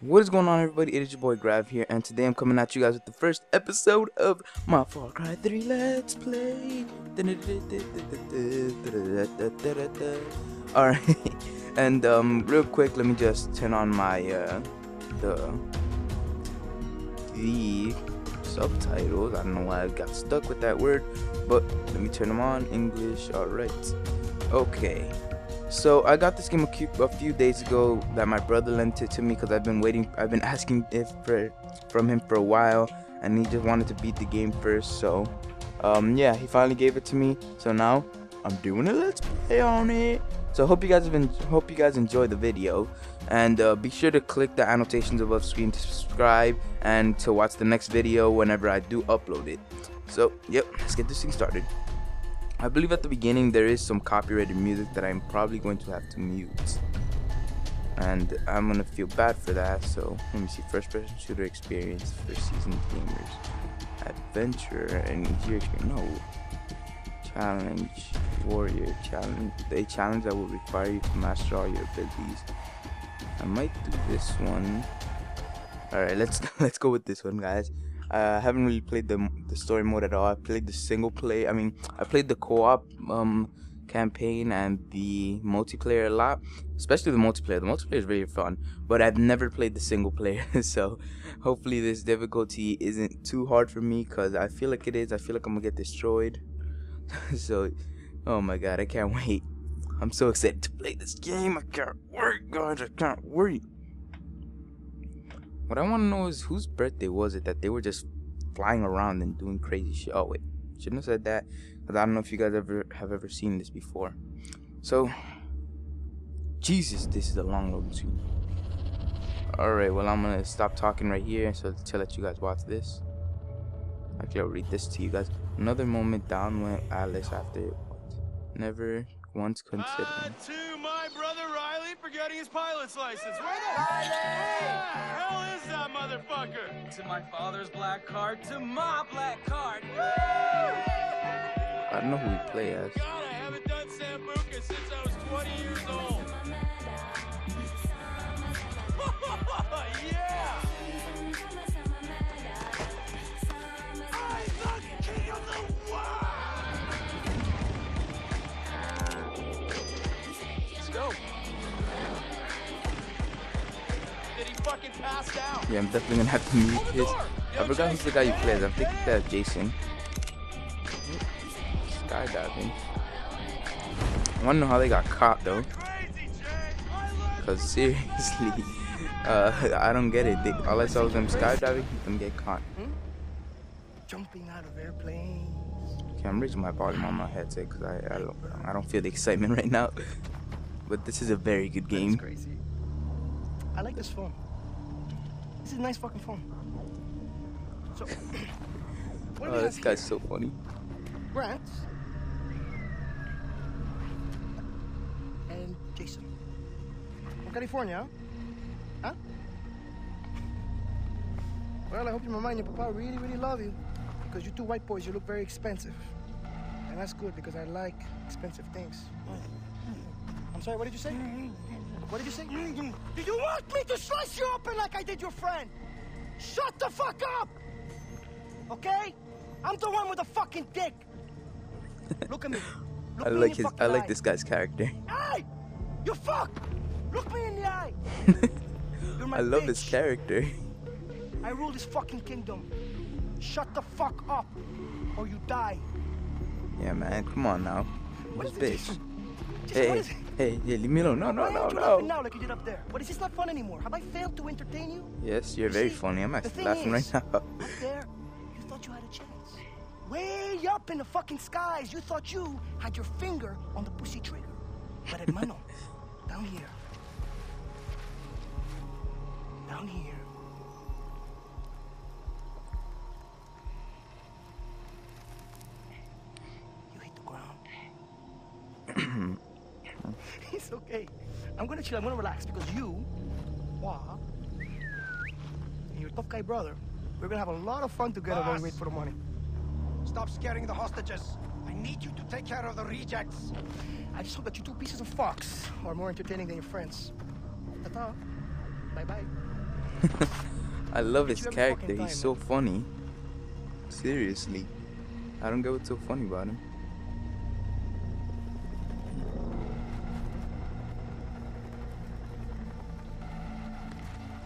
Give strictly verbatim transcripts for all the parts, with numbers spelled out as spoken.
What is going on, everybody? It is your boy Grav here, and today I'm coming at you guys with the first episode of my Far Cry three Let's Play. Alright, and um, real quick, let me just turn on my uh, the the subtitles. I don't know why I got stuck with that word, but let me turn them on. English. Alright. Okay. So I got this game a few days ago that my brother lent it to me because I've been waiting, I've been asking if for, from him for a while, and he just wanted to beat the game first. So um, yeah, he finally gave it to me. So now I'm doing a Let's Play on it. So hope you guys have been, hope you guys enjoy the video, and uh, be sure to click the annotations above screen to subscribe and to watch the next video whenever I do upload it. So yep, let's get this thing started. I believe at the beginning there is some copyrighted music that I'm probably going to have to mute, and I'm gonna feel bad for that. So let me see, first person shooter experience for seasoned gamers, adventure and gear experience, no, challenge, warrior challenge, a challenge that will require you to master all your abilities. I might do this one. All right, let's let's go with this one, guys. Uh, I haven't really played the, the story mode at all. I played the single play. I mean, I played the co-op um, campaign and the multiplayer a lot, especially the multiplayer. The multiplayer is very fun, but I've never played the single player. So hopefully this difficulty isn't too hard for me, because I feel like it is. I feel like I'm gonna get destroyed. So, oh my god, I can't wait. I'm so excited to play this game. I can't wait, guys. I can't wait. What I want to know is whose birthday was it that they were just flying around and doing crazy shit. Oh wait, shouldn't have said that, because I don't know if you guys ever have ever seen this before. So, Jesus, this is a long load too. All right, well I'm gonna stop talking right here so to let you guys watch this. Actually, I'll read this to you guys. Another moment down went Alice after it. Never once considered. Uh, to my brother Riley for getting his pilot's license. Where the hell is that motherfucker? To my father's black card, to my black card. Woo! I don't know who we play as. God, I haven't done Sambuca since I was twenty years old. Yeah! Yeah, I'm definitely gonna have to mute this. I forgot who's the guy you played. I'm thinking that's Jason. Skydiving. I wanna know how they got caught though. Cause seriously, uh, I don't get it. They, all I saw was them skydiving, them get caught. Jumping out of airplanes. Okay, I'm raising my volume on my headset because I I don't, I don't feel the excitement right now. But this is a very good game. That's crazy. I like this phone. This is a nice fucking phone. So, what oh, this guy's here? So funny. Grant and Jason from California, huh? Well, I hope your mama and your papa really, really love you, because you two white boys, you look very expensive, and that's good because I like expensive things. I'm sorry. What did you say? What did you say? Mm-hmm. Do you want me to slice you open like I did your friend? Shut the fuck up! Okay? I'm the one with the fucking dick. Look at me. Look I me like in his. I like eye. This guy's character. Hey, you fuck! Look me in the eye. You're my I love bitch. This character. I rule this fucking kingdom. Shut the fuck up, or you die. Yeah, man. Come on now. What's bitch? This? Just, hey, is, hey, hey, leave me alone. No, no, no, no. Now, like you did up there. But it's just not fun anymore. Have I failed to entertain you? Yes, you're you very see, funny. I'm actually laughing is, right now. Up there, you thought you had a chance. Way up in the fucking skies, you thought you had your finger on the pussy trigger. But hermano, down here, down here, you hit the ground. It's okay. I'm gonna chill. I'm gonna relax because you, Wah, and your tough guy brother, we're gonna have a lot of fun together when we wait for the money. Stop scaring the hostages. I need you to take care of the rejects. I just hope that you two pieces of fox are more entertaining than your friends. Ta-ta. Bye bye. I love his character. He's so funny. Seriously, I don't get what's so funny about him.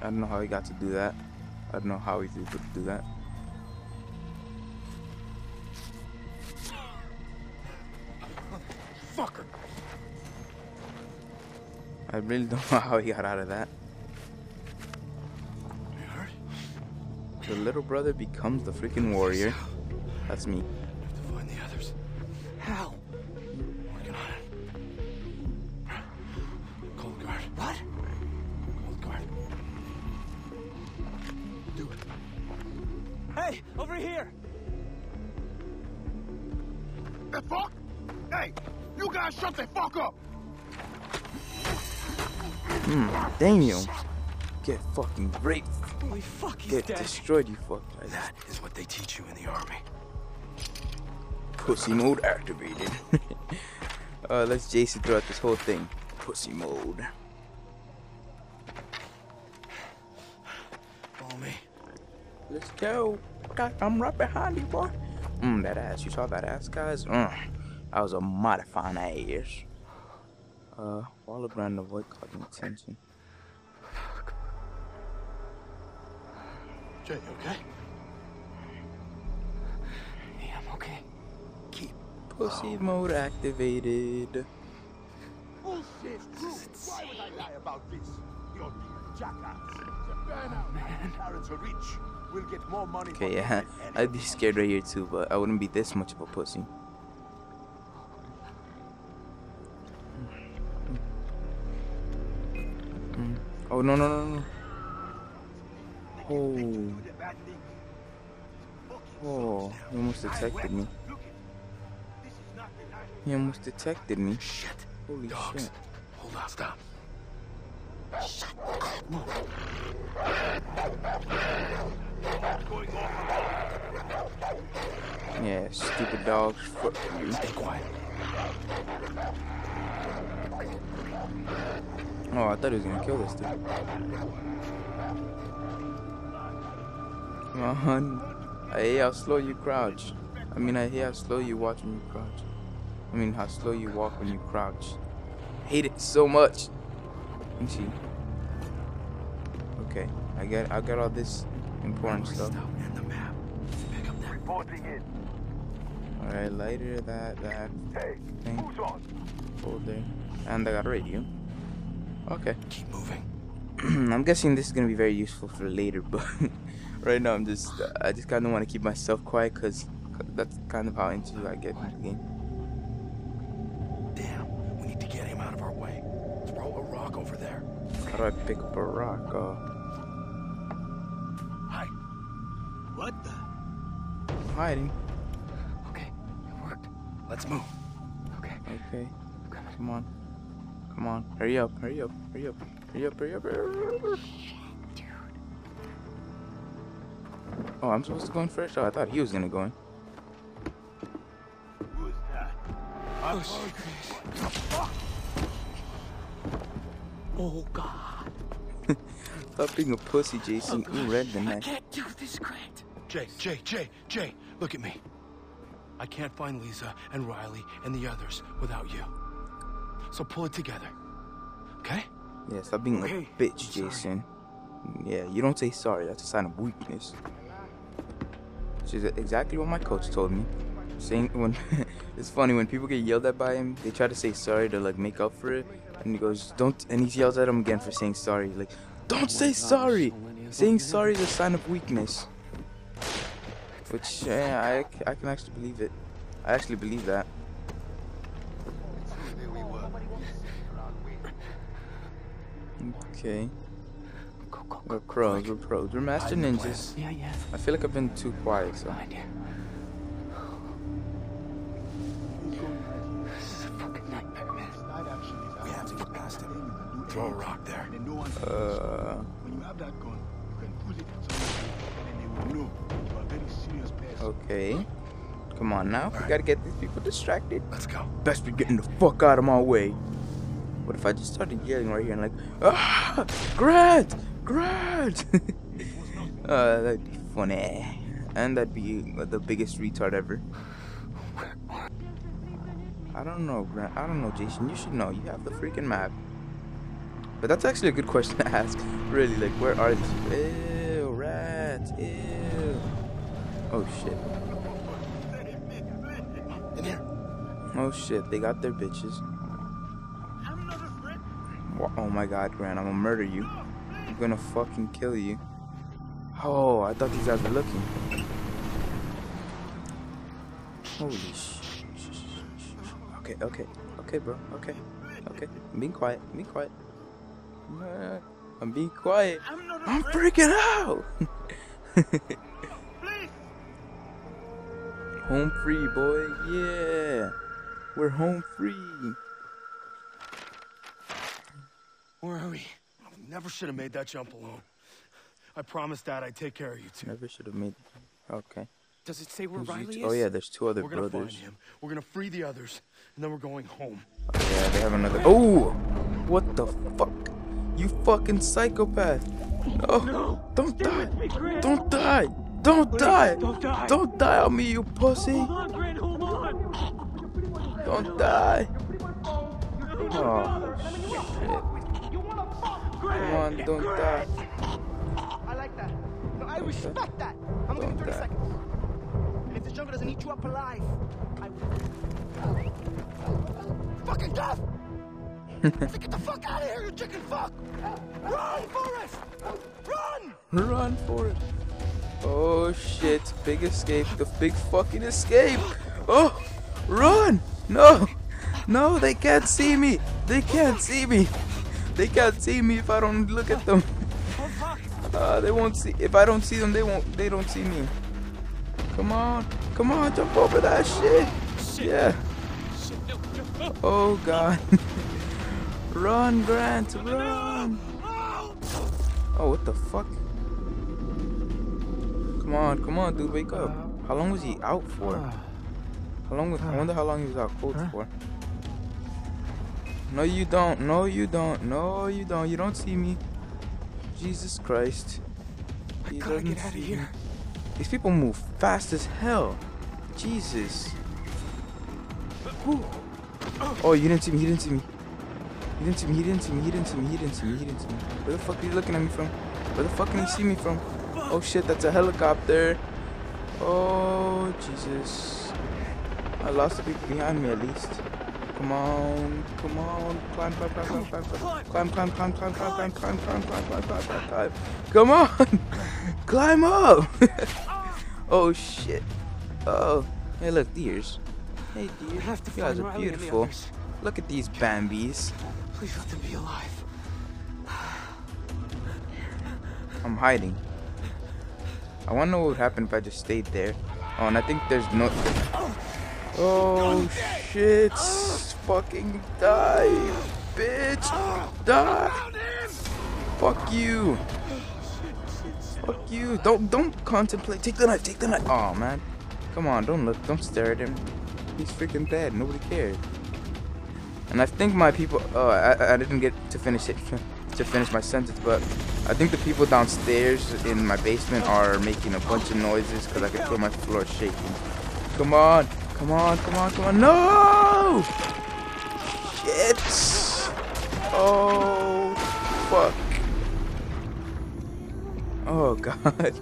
I don't know how he got to do that. I don't know how he's able to do that. Fucker! I really don't know how he got out of that. The little brother becomes the freaking warrior. That's me. I have to find the others. How? Working on it. Cold guard. What? Cold guard. Do it. Hey, over here. The fuck? Hey, you guys shut the fuck up. Mm, damn you. Get fucking raped. Holy fuck, he's dead. Get destroyed, you fuck. Like that is what they teach you in the army. Pussy mode activated. uh, let's Jason throughout this whole thing. Pussy mode. Follow me. Let's go. God, I'm right behind you, boy. Mmm, that ass. You saw that ass, guys? Mmm. I was a modifying ass. Uh, follow around the void, cutting attention. Jay, you okay? Yeah, I'm okay. Keep pussy mode activated. Bullshit! This is Why would I lie about this? You're being a jackass. Burn out, man. Parents are rich. We'll get more money. Okay, yeah, I'd be scared right here too, but I wouldn't be this much of a pussy. Oh no no no no! Oh, oh, he almost detected me. He almost detected me. Shit. Holy Dogs. Shit. Hold on, stop. Shut up. Move. Yeah, stupid dogs. Fuck you. Stay quiet. Oh, I thought he was gonna kill this dude. Come on. I hear how slow you crouch. I mean, I hear how slow you watch when you crouch. I mean, how slow you walk when you crouch. I hate it so much. Let me see. Okay, I got, I got all this important stuff. All right, lighter, that, that thing, folder, and I got radio. Okay. Keep moving. I'm guessing this is gonna be very useful for later, but right now I'm just uh, I just kind of want to keep myself quiet because that's kind of how into I get into the game. Damn, we need to get him out of our way. Throw a rock over there. How do I pick up a rock? Oh. Hi. What the? I'm hiding. Okay, it worked. Let's move. Okay. Okay. Come on. Come on, hurry up, hurry up, hurry up, hurry up, hurry up, hurry up. Shit, dude. Oh, I'm supposed to go in first? Oh, I thought he was gonna go in. Who's that? Oh, shit. Oh, God. Stop being a pussy, Jason. You read the neck. I can't do this, Grant. Jay, Jay, Jay, Jay, look at me. I can't find Lisa and Riley and the others without you. So pull it together, okay? Yeah, stop being like a bitch, Jason. Yeah, you don't say sorry. That's a sign of weakness. Which is exactly what my coach told me. Saying when it's funny when people get yelled at by him, they try to say sorry to like make up for it, and he goes, "Don't," and he yells at him again for saying sorry. Like, don't say sorry. Saying sorry is a sign of weakness. Which yeah, I I can actually believe it. I actually believe that. Okay. We're pros, we're pros. We're master ninjas. Yeah, yeah. I feel like I've been too quiet, so. This is a fucking nightmare, man. We have to get past him. Throw a rock there. Uh. Okay. Come on now. We gotta get these people distracted. Let's go. Best be getting the fuck out of my way. What if I just started yelling right here and like, ah, Grant, Grant! uh, that'd be funny. And that'd be uh, the biggest retard ever. I don't know, Grant. I don't know, Jason. You should know. You have the freaking map. But that's actually a good question to ask. Really, like, where are these? Ew, rats. Ew. Oh, shit. In here. Oh, shit. They got their bitches. I'm not a friend. Oh, my God, Grant. I'm gonna murder you. I'm gonna fucking kill you. Oh, I thought these guys were looking. Holy shit. Okay, okay, okay, bro. Okay, okay. I'm being quiet. I'm being quiet. I'm being quiet. I'm, not I'm freaking out. Home free, boy. Yeah, we're home free. Where are we? I never should have made that jump alone. I promised Dad I'd take care of you two. Never should have made. Okay. Does it say where Who's Riley is? Oh yeah, there's two other we're brothers. We're gonna find him. We're gonna free the others, and then we're going home. Oh, yeah, they have another. Oh, what the fuck? You fucking psychopath! Oh, no, don't die! Me, don't die! Don't Please, die! Don't die! Don't die on me, you pussy! Hold on, Grant, hold on! Don't die! Oh shit! Come on, don't die! I like that. No, I respect that. I'm gonna give you thirty seconds. If the jungle doesn't eat you up alive, I will. Fucking death! So get the fuck out of here, you chicken fuck! Run, Forrest! Run! Run, Forrest! Oh shit! Big escape! The big fucking escape! Oh, run! No, no! They can't see me! They can't see me! They can't see me if I don't look at them. Uh, they won't see. If I don't see them, they won't. They don't see me. Come on, come on, jump over that shit. shit. Yeah. Shit, no, no, no. Oh God. Run, Grant, run. Oh, what the fuck? Come on, come on, dude, wake up. How long was he out for? How long was, I wonder how long he was out cold huh? for. No, you don't. No, you don't. No, you don't. You don't see me. Jesus Christ. He I gotta get out of here. Me. These people move fast as hell. Jesus. Oh, you didn't see me. He didn't see me. He didn't see me. He didn't see me. He didn't see me. He didn't see me. He didn't see me. Where the fuck are you looking at me from? Where the fuck can you see me from? Oh shit, that's a helicopter. Oh Jesus. I lost the people behind me at least. Come on, come on, climb, climb, climb, climb, climb, climb, climb, climb, climb, climb, climb, climb, climb, climb, climb. Come on, climb up. Oh shit. Oh, hey, look, deers. Hey, deer. You guys are beautiful. Look at these Bambis. Please let them be alive. I'm hiding. I want to know what would happen if I just stayed there. Oh, and I think there's no. Oh shit! Fucking die, bitch! Die! Fuck you! Fuck you! Don't don't contemplate. Take the knife. Take the knife. Oh man! Come on! Don't look. Don't stare at him. He's freaking dead. Nobody cares. And I think my people. Oh, I I didn't get to finish it. To finish my sentence, but I think the people downstairs in my basement are making a bunch of noises because I can feel my floor shaking. Come on! Come on, come on, come on. No! Shit! Oh, fuck. Oh, God.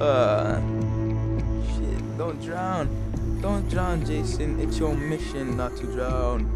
uh, shit, don't drown. Don't drown, Jason. It's your mission not to drown.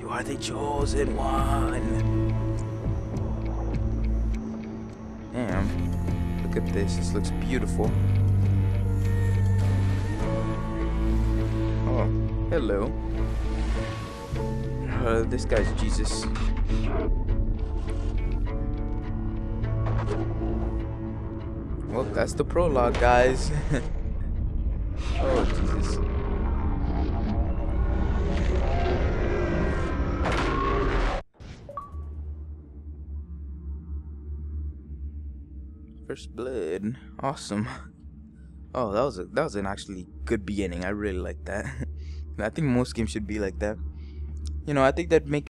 You are the chosen one. Damn. Look at this. This looks beautiful. Hello. Uh, this guy's Jesus. Well, that's the prologue, guys. Oh, Jesus. First blood. Awesome. Oh, that was a, that was an actually good beginning. I really like that. I think most games should be like that. You know, I think that makes